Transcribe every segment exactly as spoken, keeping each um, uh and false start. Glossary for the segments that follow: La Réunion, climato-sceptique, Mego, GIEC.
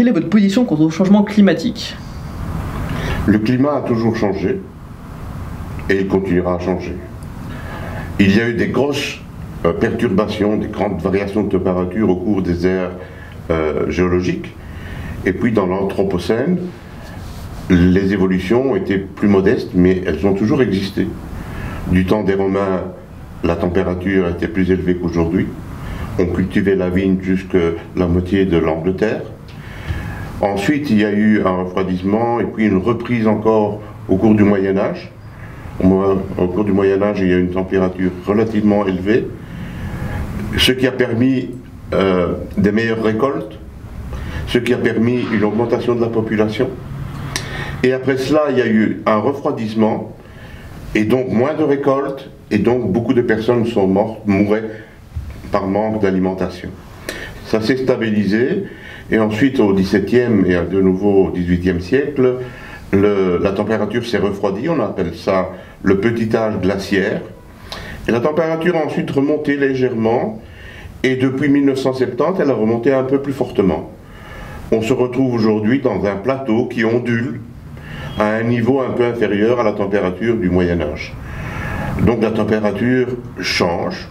Quelle est votre position quant au changement climatique? Le climat a toujours changé et il continuera à changer. Il y a eu des grosses perturbations, des grandes variations de température au cours des ères euh, géologiques. Et puis dans l'Anthropocène, les évolutions étaient plus modestes, mais elles ont toujours existé. Du temps des Romains, la température était plus élevée qu'aujourd'hui. On cultivait la vigne jusqu'à la moitié de l'Angleterre. Ensuite, il y a eu un refroidissement et puis une reprise encore au cours du Moyen-Âge. Au cours du Moyen-Âge, il y a eu une température relativement élevée, ce qui a permis euh, des meilleures récoltes, ce qui a permis une augmentation de la population. Et après cela, il y a eu un refroidissement et donc moins de récoltes et donc beaucoup de personnes sont mortes, mouraient par manque d'alimentation. Ça s'est stabilisé et ensuite au dix-septième et de nouveau au dix-huitième siècle, le, la température s'est refroidie, on appelle ça le petit âge glaciaire. Et la température a ensuite remonté légèrement et depuis mille neuf cent soixante-dix, elle a remonté un peu plus fortement. On se retrouve aujourd'hui dans un plateau qui ondule à un niveau un peu inférieur à la température du Moyen-Âge. Donc la température change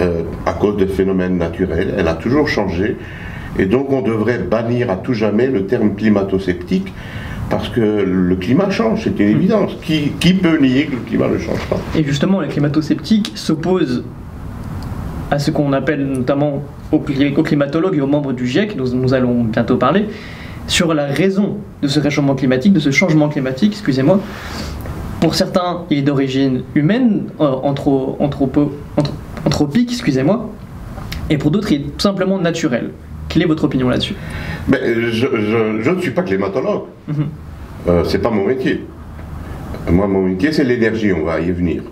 euh, à cause des phénomènes naturels, elle a toujours changé, et donc on devrait bannir à tout jamais le terme climato-sceptique, parce que le climat change, c'est une évidence. Qui, qui peut nier que le climat ne change pas? Et justement, les climato-sceptiques s'opposent à ce qu'on appelle notamment aux climatologues et aux membres du GIEC, dont nous allons bientôt parler, sur la raison de ce réchauffement climatique, de ce changement climatique, excusez-moi. Pour certains, il est d'origine humaine, euh, anthro, anthropo, anthro, anthropique, excusez-moi, et pour d'autres, il est tout simplement naturel. Quelle est votre opinion là-dessus? Mais je, je, je ne suis pas climatologue, mm-hmm. euh, c'est pas mon métier. Moi, mon métier, c'est l'énergie, on va y venir.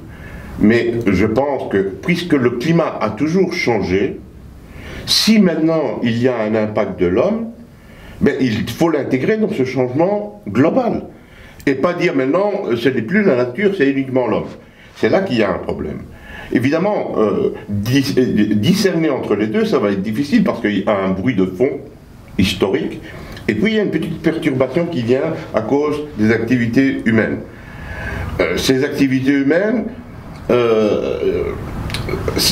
Mais je pense que, puisque le climat a toujours changé, si maintenant il y a un impact de l'homme, ben, il faut l'intégrer dans ce changement global. Et pas dire maintenant, ce n'est plus la nature, c'est uniquement l'homme. C'est là qu'il y a un problème. Évidemment, euh, dis discerner entre les deux, ça va être difficile parce qu'il y a un bruit de fond historique. Et puis il y a une petite perturbation qui vient à cause des activités humaines. Euh, ces activités humaines... Euh,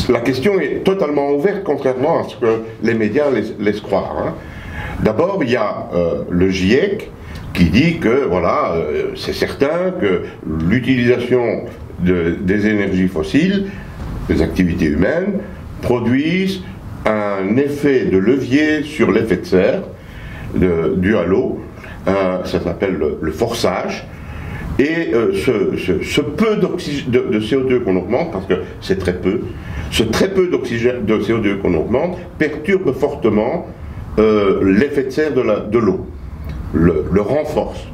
la question est totalement ouverte, contrairement à ce que les médias laissent, laissent croire. Hein. D'abord, il y a euh, le GIEC qui dit que voilà, euh, c'est certain que l'utilisation de, des énergies fossiles, des activités humaines, produisent un effet de levier sur l'effet de serre de, dû à l'eau. Euh, ça s'appelle le, le forçage. Et euh, ce, ce, ce peu de, de C O deux qu'on augmente, parce que c'est très peu, ce très peu d'oxygène de C O deux qu'on augmente perturbe fortement euh, l'effet de serre de l'eau, le, le renforce.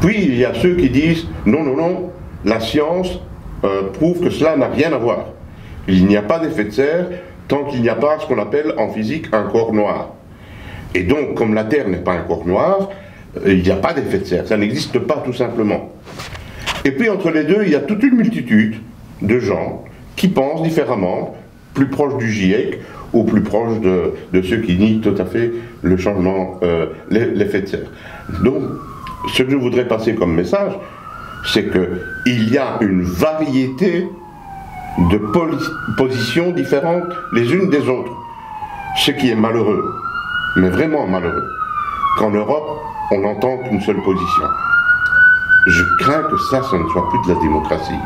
Puis il y a ceux qui disent non, non, non, la science euh, prouve que cela n'a rien à voir. Il n'y a pas d'effet de serre tant qu'il n'y a pas ce qu'on appelle en physique un corps noir. Et donc, comme la Terre n'est pas un corps noir, il n'y a pas d'effet de serre, ça n'existe pas tout simplement. Et puis entre les deux, il y a toute une multitude de gens qui pensent différemment, plus proches du GIEC ou plus proches de, de ceux qui nient tout à fait le changement, euh, l'effet de serre. Donc, ce que je voudrais passer comme message, c'est qu'il y a une variété de positions différentes les unes des autres. Ce qui est malheureux, mais vraiment malheureux, qu'en Europe, on n'entend qu'une seule position. Je crains que ça, ce ne soit plus de la démocratie.